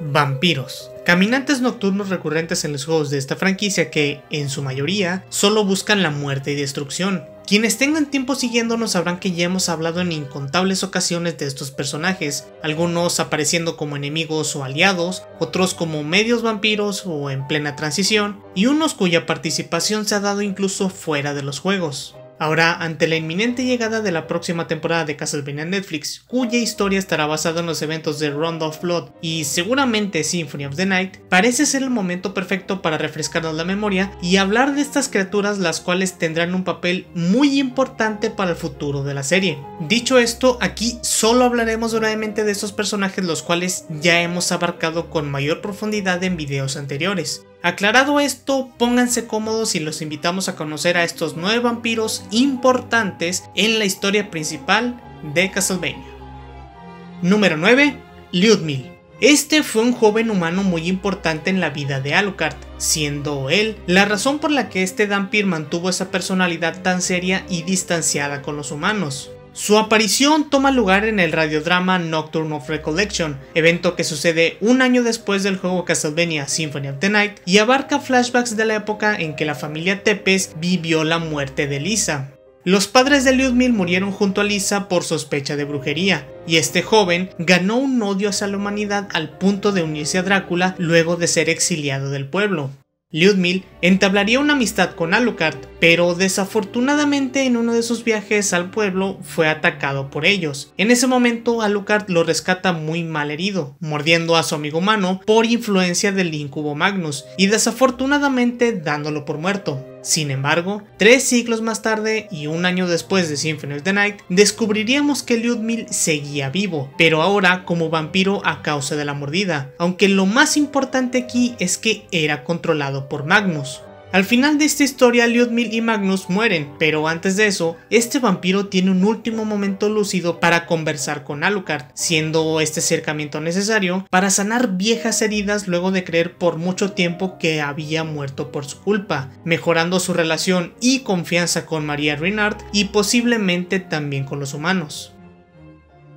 Vampiros. Caminantes nocturnos recurrentes en los juegos de esta franquicia que, en su mayoría, solo buscan la muerte y destrucción. Quienes tengan tiempo siguiéndonos sabrán que ya hemos hablado en incontables ocasiones de estos personajes, algunos apareciendo como enemigos o aliados, otros como medios vampiros o en plena transición, y unos cuya participación se ha dado incluso fuera de los juegos. Ahora, ante la inminente llegada de la próxima temporada de Castlevania en Netflix, cuya historia estará basada en los eventos de Rondo of Blood y seguramente Symphony of the Night, parece ser el momento perfecto para refrescarnos la memoria y hablar de estas criaturas, las cuales tendrán un papel muy importante para el futuro de la serie. Dicho esto, aquí solo hablaremos brevemente de estos personajes, los cuales ya hemos abarcado con mayor profundidad en videos anteriores. Aclarado esto, pónganse cómodos y los invitamos a conocer a estos 9 vampiros importantes en la historia principal de Castlevania. Número 9. Lyudmil. Este fue un joven humano muy importante en la vida de Alucard, siendo él la razón por la que este Dampir mantuvo esa personalidad tan seria y distanciada con los humanos. Su aparición toma lugar en el radiodrama Nocturne of Recollection, evento que sucede un año después del juego Castlevania Symphony of the Night y abarca flashbacks de la época en que la familia Tepes vivió la muerte de Lysa. Los padres de Lyudmil murieron junto a Lysa por sospecha de brujería, y este joven ganó un odio hacia la humanidad al punto de unirse a Drácula luego de ser exiliado del pueblo. Lyudmil entablaría una amistad con Alucard, pero desafortunadamente en uno de sus viajes al pueblo fue atacado por ellos. En ese momento Alucard lo rescata muy mal herido, mordiendo a su amigo humano por influencia del íncubo Magnus y desafortunadamente dándolo por muerto. Sin embargo, 3 siglos más tarde y un año después de Symphony of the Night, descubriríamos que Lyudmil seguía vivo, pero ahora como vampiro a causa de la mordida, aunque lo más importante aquí es que era controlado por Magnus. Al final de esta historia, Lyudmil y Magnus mueren, pero antes de eso, este vampiro tiene un último momento lúcido para conversar con Alucard, siendo este acercamiento necesario para sanar viejas heridas luego de creer por mucho tiempo que había muerto por su culpa, mejorando su relación y confianza con Maria Renard y posiblemente también con los humanos.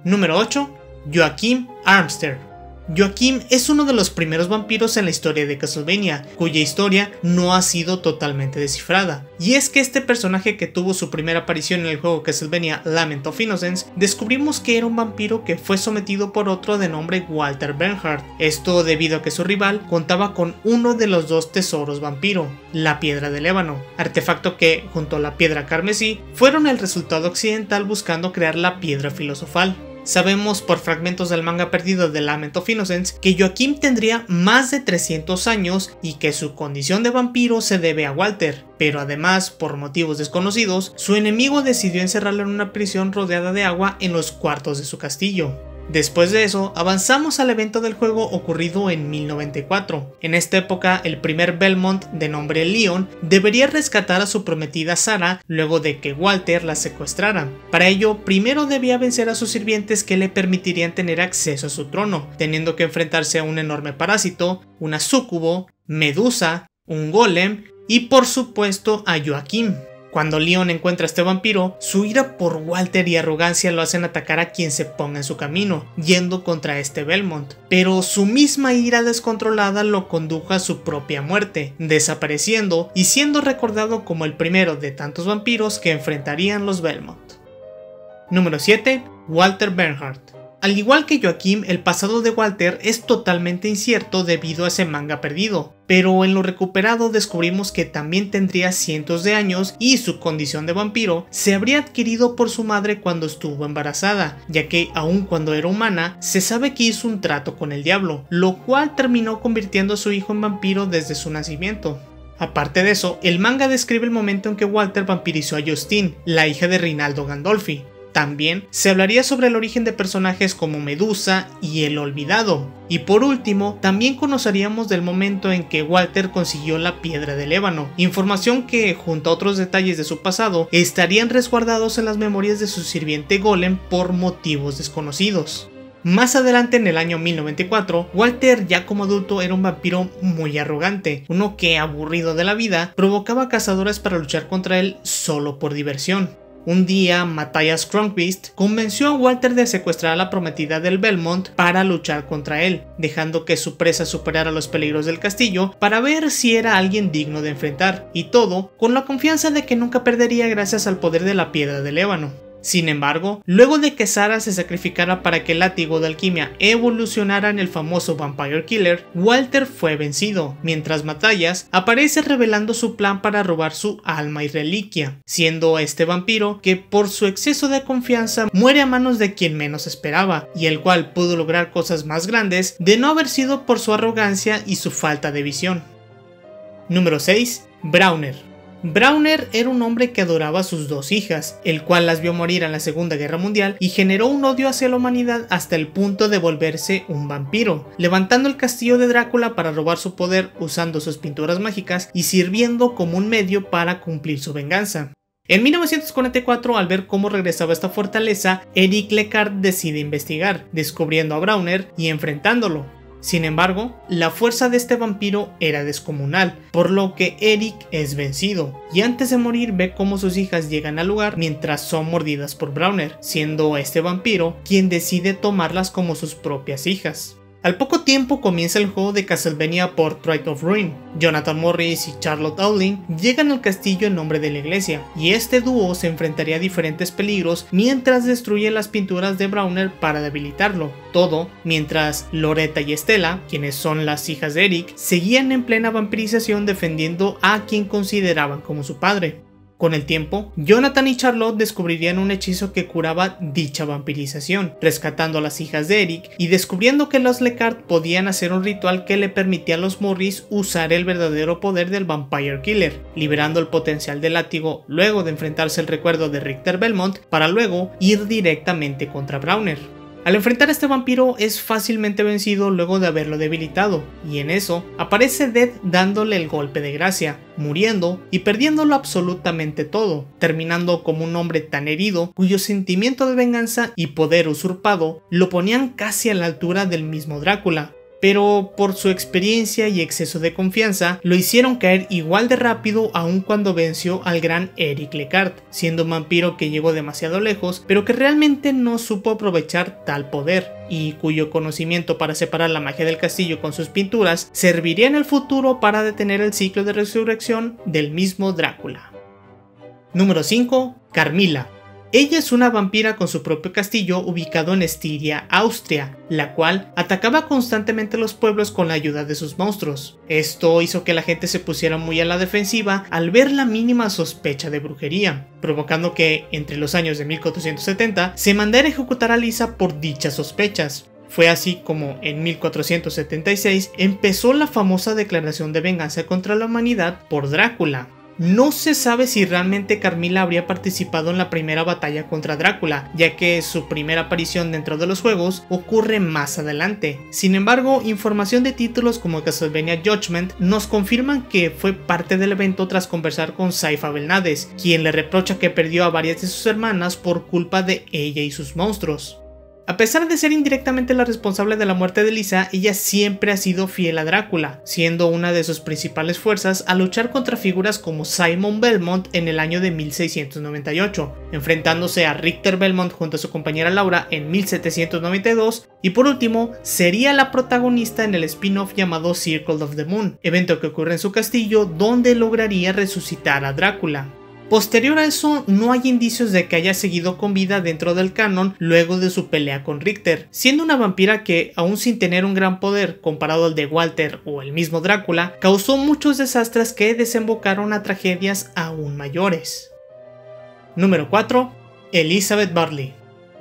Número 8. Joachim Armster. Joachim es uno de los primeros vampiros en la historia de Castlevania, cuya historia no ha sido totalmente descifrada. Y es que este personaje, que tuvo su primera aparición en el juego Castlevania Lament of Innocence, descubrimos que era un vampiro que fue sometido por otro de nombre Walter Bernhard. Esto debido a que su rival contaba con uno de los 2 tesoros vampiro, la Piedra del Ébano, artefacto que, junto a la Piedra Carmesí, fueron el resultado occidental buscando crear la Piedra Filosofal. Sabemos por fragmentos del manga perdido de Lament of Innocence que Joachim tendría más de 300 años y que su condición de vampiro se debe a Walter, pero además, por motivos desconocidos, su enemigo decidió encerrarlo en una prisión rodeada de agua en los cuartos de su castillo. Después de eso, avanzamos al evento del juego ocurrido en 1094. En esta época, el primer Belmont, de nombre Leon, debería rescatar a su prometida Sara luego de que Walter la secuestrara. Para ello, primero debía vencer a sus sirvientes que le permitirían tener acceso a su trono, teniendo que enfrentarse a un enorme parásito, una súcubo, Medusa, un Golem y por supuesto a Joachim. Cuando Leon encuentra a este vampiro, su ira por Walter y arrogancia lo hacen atacar a quien se ponga en su camino, yendo contra este Belmont. Pero su misma ira descontrolada lo condujo a su propia muerte, desapareciendo y siendo recordado como el primero de tantos vampiros que enfrentarían los Belmont. Número 7. Walter Bernhard. Al igual que Joachim, el pasado de Walter es totalmente incierto debido a ese manga perdido, pero en lo recuperado descubrimos que también tendría cientos de años y su condición de vampiro se habría adquirido por su madre cuando estuvo embarazada, ya que aun cuando era humana, se sabe que hizo un trato con el diablo, lo cual terminó convirtiendo a su hijo en vampiro desde su nacimiento. Aparte de eso, el manga describe el momento en que Walter vampirizó a Justine, la hija de Rinaldo Gandolfi. También se hablaría sobre el origen de personajes como Medusa y el Olvidado. Y por último, también conoceríamos del momento en que Walter consiguió la Piedra del Ébano, información que, junto a otros detalles de su pasado, estarían resguardados en las memorias de su sirviente Golem por motivos desconocidos. Más adelante, en el año 1094, Walter ya como adulto era un vampiro muy arrogante, uno que, aburrido de la vida, provocaba cazadores para luchar contra él solo por diversión. Un día, Matthias Strongbeast convenció a Walter de secuestrar a la prometida del Belmont para luchar contra él, dejando que su presa superara los peligros del castillo para ver si era alguien digno de enfrentar, y todo con la confianza de que nunca perdería gracias al poder de la Piedra del Ébano. Sin embargo, luego de que Sara se sacrificara para que el látigo de alquimia evolucionara en el famoso Vampire Killer, Walter fue vencido, mientras Matthias aparece revelando su plan para robar su alma y reliquia, siendo este vampiro que por su exceso de confianza muere a manos de quien menos esperaba, y el cual pudo lograr cosas más grandes de no haber sido por su arrogancia y su falta de visión. Número 6. Brauner. Brauner era un hombre que adoraba a sus dos hijas, el cual las vio morir en la Segunda Guerra Mundial y generó un odio hacia la humanidad hasta el punto de volverse un vampiro, levantando el castillo de Drácula para robar su poder usando sus pinturas mágicas y sirviendo como un medio para cumplir su venganza. En 1944, al ver cómo regresaba esta fortaleza, Eric Lecarde decide investigar, descubriendo a Brauner y enfrentándolo. Sin embargo, la fuerza de este vampiro era descomunal, por lo que Eric es vencido, y antes de morir ve cómo sus hijas llegan al lugar mientras son mordidas por Brauner, siendo este vampiro quien decide tomarlas como sus propias hijas. Al poco tiempo comienza el juego de Castlevania Portrait of Ruin. Jonathan Morris y Charlotte Howling llegan al castillo en nombre de la iglesia, y este dúo se enfrentaría a diferentes peligros mientras destruye las pinturas de Brauner para debilitarlo. Todo mientras Loretta y Estela, quienes son las hijas de Eric, seguían en plena vampirización defendiendo a quien consideraban como su padre. Con el tiempo, Jonathan y Charlotte descubrirían un hechizo que curaba dicha vampirización, rescatando a las hijas de Eric y descubriendo que los Lecarde podían hacer un ritual que le permitía a los Morris usar el verdadero poder del Vampire Killer, liberando el potencial del látigo luego de enfrentarse al recuerdo de Richter Belmont para luego ir directamente contra Brauner. Al enfrentar a este vampiro es fácilmente vencido luego de haberlo debilitado, y en eso aparece Death dándole el golpe de gracia, muriendo y perdiéndolo absolutamente todo, terminando como un hombre tan herido cuyo sentimiento de venganza y poder usurpado lo ponían casi a la altura del mismo Drácula, pero por su experiencia y exceso de confianza lo hicieron caer igual de rápido aun cuando venció al gran Eric Lecarde, siendo un vampiro que llegó demasiado lejos pero que realmente no supo aprovechar tal poder y cuyo conocimiento para separar la magia del castillo con sus pinturas serviría en el futuro para detener el ciclo de resurrección del mismo Drácula. Número 5. Carmilla. Ella es una vampira con su propio castillo ubicado en Estiria, Austria, la cual atacaba constantemente los pueblos con la ayuda de sus monstruos. Esto hizo que la gente se pusiera muy a la defensiva al ver la mínima sospecha de brujería, provocando que, entre los años de 1470, se mandara a ejecutar a Lisa por dichas sospechas. Fue así como en 1476 empezó la famosa declaración de venganza contra la humanidad por Drácula. No se sabe si realmente Carmilla habría participado en la primera batalla contra Drácula, ya que su primera aparición dentro de los juegos ocurre más adelante. Sin embargo, información de títulos como Castlevania Judgment nos confirman que fue parte del evento tras conversar con Sypha Belnades, quien le reprocha que perdió a varias de sus hermanas por culpa de ella y sus monstruos. A pesar de ser indirectamente la responsable de la muerte de Lisa, ella siempre ha sido fiel a Drácula, siendo una de sus principales fuerzas al luchar contra figuras como Simon Belmont en el año de 1698, enfrentándose a Richter Belmont junto a su compañera Laura en 1792, y por último, sería la protagonista en el spin-off llamado Circle of the Moon, evento que ocurre en su castillo donde lograría resucitar a Drácula. Posterior a eso, no hay indicios de que haya seguido con vida dentro del canon luego de su pelea con Richter, siendo una vampira que, aún sin tener un gran poder comparado al de Walter o el mismo Drácula, causó muchos desastres que desembocaron a tragedias aún mayores. Número 4. Elizabeth Barley.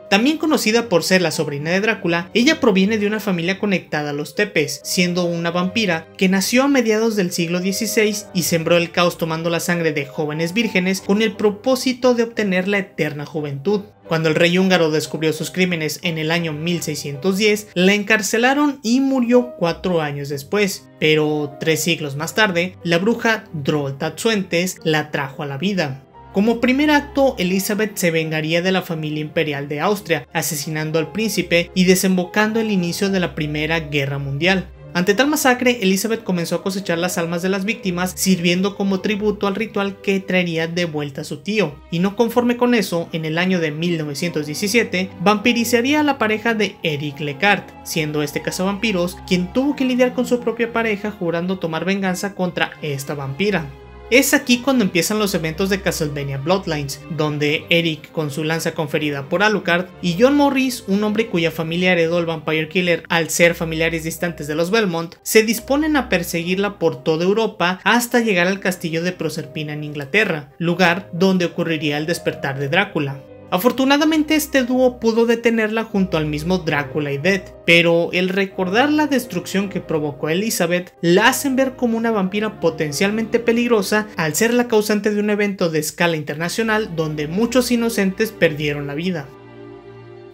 También conocida por ser la sobrina de Drácula, ella proviene de una familia conectada a los Tepes, siendo una vampira que nació a mediados del siglo XVI y sembró el caos tomando la sangre de jóvenes vírgenes con el propósito de obtener la eterna juventud. Cuando el rey húngaro descubrió sus crímenes en el año 1610, la encarcelaron y murió 4 años después, pero 3 siglos más tarde, la bruja Droll Tatsuentes la trajo a la vida. Como primer acto, Elizabeth se vengaría de la familia imperial de Austria, asesinando al príncipe y desembocando el inicio de la Primera Guerra Mundial. Ante tal masacre, Elizabeth comenzó a cosechar las almas de las víctimas, sirviendo como tributo al ritual que traería de vuelta a su tío. Y no conforme con eso, en el año de 1917, vampirizaría a la pareja de Eric Lecarde, siendo este cazavampiros quien tuvo que lidiar con su propia pareja jurando tomar venganza contra esta vampira. Es aquí cuando empiezan los eventos de Castlevania Bloodlines, donde Eric, con su lanza conferida por Alucard, y John Morris, un hombre cuya familia heredó el Vampire Killer al ser familiares distantes de los Belmont, se disponen a perseguirla por toda Europa hasta llegar al castillo de Proserpina en Inglaterra, lugar donde ocurriría el despertar de Drácula. Afortunadamente este dúo pudo detenerla junto al mismo Drácula y Death, pero el recordar la destrucción que provocó Elizabeth la hacen ver como una vampira potencialmente peligrosa al ser la causante de un evento de escala internacional donde muchos inocentes perdieron la vida.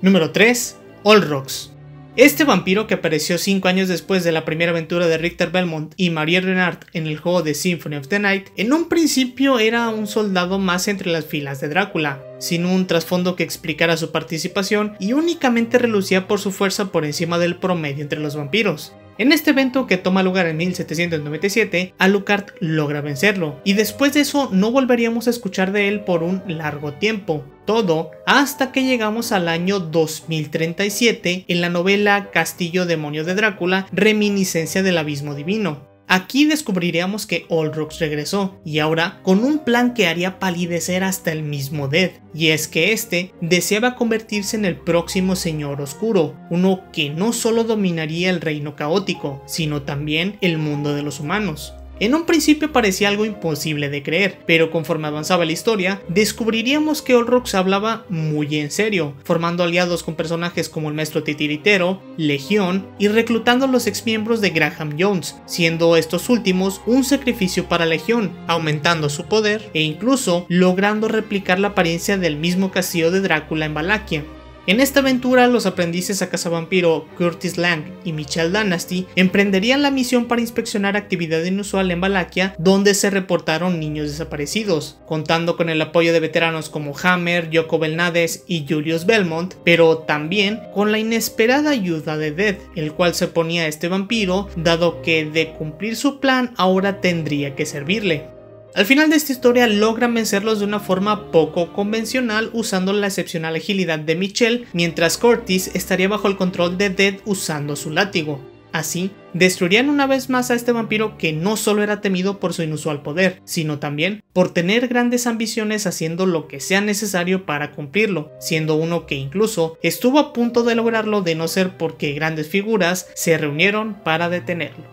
Número 3. Olrox. Este vampiro, que apareció 5 años después de la primera aventura de Richter Belmont y Maria Renard en el juego de Symphony of the Night, en un principio era un soldado más entre las filas de Drácula, sin un trasfondo que explicara su participación y únicamente relucía por su fuerza por encima del promedio entre los vampiros. En este evento, que toma lugar en 1797, Alucard logra vencerlo, y después de eso no volveríamos a escuchar de él por un largo tiempo, todo hasta que llegamos al año 2037 en la novela Castillo Demonio de Drácula, Reminiscencia del Abismo Divino. Aquí descubriríamos que Olrox regresó, y ahora con un plan que haría palidecer hasta el mismo Death, y es que este deseaba convertirse en el próximo Señor Oscuro, uno que no solo dominaría el reino caótico, sino también el mundo de los humanos. En un principio parecía algo imposible de creer, pero conforme avanzaba la historia, descubriríamos que Olrox hablaba muy en serio, formando aliados con personajes como el maestro titiritero, Legión, y reclutando a los exmiembros de Graham Jones, siendo estos últimos un sacrificio para Legión, aumentando su poder e incluso logrando replicar la apariencia del mismo castillo de Drácula en Valaquia. En esta aventura, los aprendices a cazavampiro Curtis Lang y Michelle Danasty emprenderían la misión para inspeccionar actividad inusual en Valaquia, donde se reportaron niños desaparecidos, contando con el apoyo de veteranos como Hammer, Sypha Belnades y Julius Belmont, pero también con la inesperada ayuda de Death, el cual se oponía a este vampiro, dado que de cumplir su plan ahora tendría que servirle. Al final de esta historia logran vencerlos de una forma poco convencional usando la excepcional agilidad de Michelle, mientras Curtis estaría bajo el control de Death usando su látigo. Así, destruirían una vez más a este vampiro que no solo era temido por su inusual poder, sino también por tener grandes ambiciones haciendo lo que sea necesario para cumplirlo, siendo uno que incluso estuvo a punto de lograrlo de no ser porque grandes figuras se reunieron para detenerlo.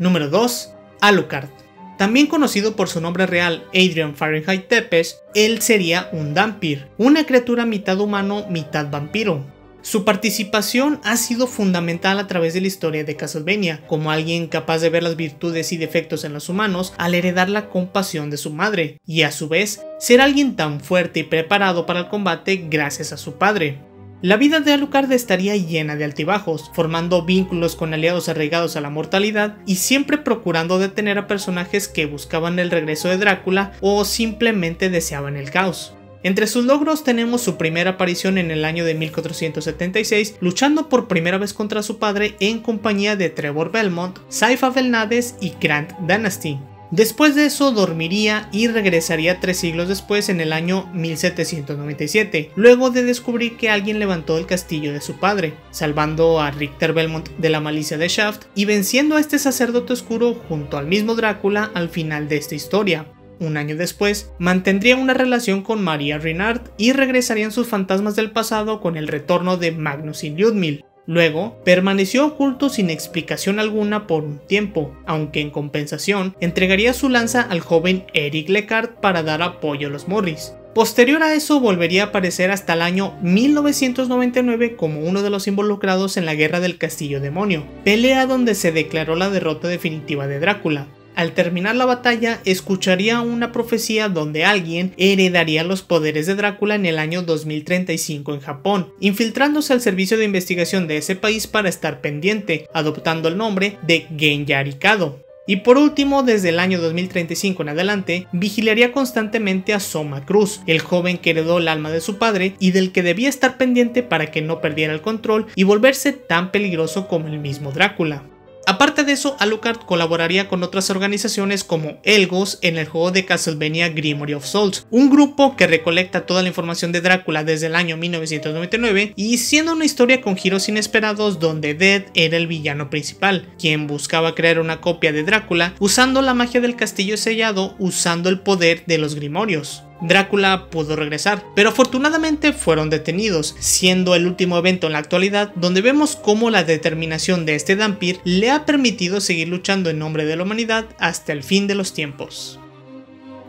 Número 2. Alucard. También conocido por su nombre real Adrian Fahrenheit Tepes, él sería un Dampir, una criatura mitad humano, mitad vampiro. Su participación ha sido fundamental a través de la historia de Castlevania, como alguien capaz de ver las virtudes y defectos en los humanos al heredar la compasión de su madre, y a su vez, ser alguien tan fuerte y preparado para el combate gracias a su padre. La vida de Alucard estaría llena de altibajos, formando vínculos con aliados arraigados a la mortalidad y siempre procurando detener a personajes que buscaban el regreso de Drácula o simplemente deseaban el caos. Entre sus logros tenemos su primera aparición en el año de 1476, luchando por primera vez contra su padre en compañía de Trevor Belmont, Sypha Belnades y Grant Danasty. Después de eso dormiría y regresaría 3 siglos después en el año 1797, luego de descubrir que alguien levantó el castillo de su padre, salvando a Richter Belmont de la malicia de Shaft y venciendo a este sacerdote oscuro junto al mismo Drácula al final de esta historia. Un año después, mantendría una relación con Maria Renard y regresarían sus fantasmas del pasado con el retorno de Magnus y Lyudmil. Luego, permaneció oculto sin explicación alguna por un tiempo, aunque en compensación entregaría su lanza al joven Eric Lecarde para dar apoyo a los Morris. Posterior a eso volvería a aparecer hasta el año 1999 como uno de los involucrados en la Guerra del Castillo Demonio, pelea donde se declaró la derrota definitiva de Drácula. Al terminar la batalla, escucharía una profecía donde alguien heredaría los poderes de Drácula en el año 2035 en Japón, infiltrándose al servicio de investigación de ese país para estar pendiente, adoptando el nombre de Genji Arikado. Y por último, desde el año 2035 en adelante, vigilaría constantemente a Soma Cruz, el joven que heredó el alma de su padre y del que debía estar pendiente para que no perdiera el control y volverse tan peligroso como el mismo Drácula. Aparte de eso, Alucard colaboraría con otras organizaciones como Elgos en el juego de Castlevania Grimory of Souls, un grupo que recolecta toda la información de Drácula desde el año 1999 y siendo una historia con giros inesperados donde Death era el villano principal, quien buscaba crear una copia de Drácula usando la magia del castillo sellado usando el poder de los Grimorios. Drácula pudo regresar, pero afortunadamente fueron detenidos, siendo el último evento en la actualidad donde vemos cómo la determinación de este Dampir le ha permitido seguir luchando en nombre de la humanidad hasta el fin de los tiempos.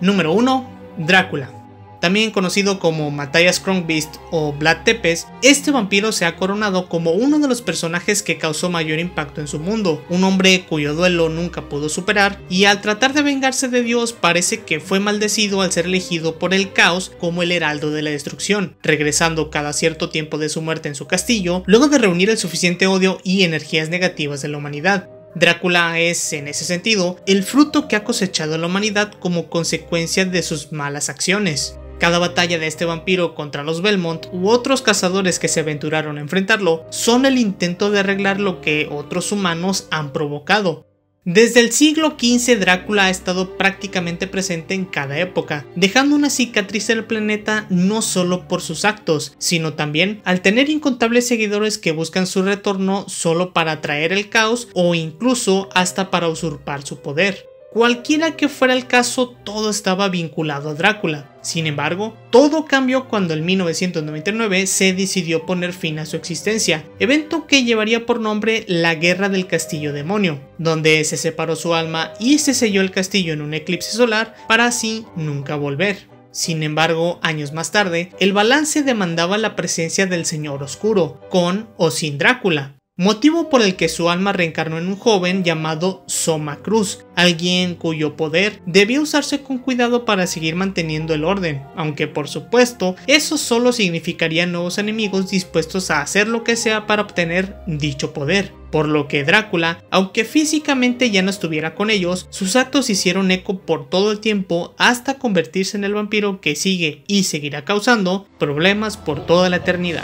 Número 1. Drácula. También conocido como Matthias Krongbeast o Vlad Tepes, este vampiro se ha coronado como uno de los personajes que causó mayor impacto en su mundo, un hombre cuyo duelo nunca pudo superar y al tratar de vengarse de Dios parece que fue maldecido al ser elegido por el caos como el heraldo de la destrucción, regresando cada cierto tiempo de su muerte en su castillo, luego de reunir el suficiente odio y energías negativas de la humanidad. Drácula es, en ese sentido, el fruto que ha cosechado la humanidad como consecuencia de sus malas acciones. Cada batalla de este vampiro contra los Belmont u otros cazadores que se aventuraron a enfrentarlo son el intento de arreglar lo que otros humanos han provocado. Desde el siglo XV Drácula ha estado prácticamente presente en cada época, dejando una cicatriz en el planeta no solo por sus actos, sino también al tener incontables seguidores que buscan su retorno solo para atraer el caos o incluso hasta para usurpar su poder. Cualquiera que fuera el caso, todo estaba vinculado a Drácula. Sin embargo, todo cambió cuando en 1999 se decidió poner fin a su existencia, evento que llevaría por nombre la Guerra del Castillo Demonio, donde se separó su alma y se selló el castillo en un eclipse solar para así nunca volver. Sin embargo, años más tarde, el balance demandaba la presencia del Señor Oscuro, con o sin Drácula. Motivo por el que su alma reencarnó en un joven llamado Soma Cruz, alguien cuyo poder debía usarse con cuidado para seguir manteniendo el orden, aunque por supuesto eso solo significaría nuevos enemigos dispuestos a hacer lo que sea para obtener dicho poder, por lo que Drácula, aunque físicamente ya no estuviera con ellos, sus actos hicieron eco por todo el tiempo hasta convertirse en el vampiro que sigue y seguirá causando problemas por toda la eternidad.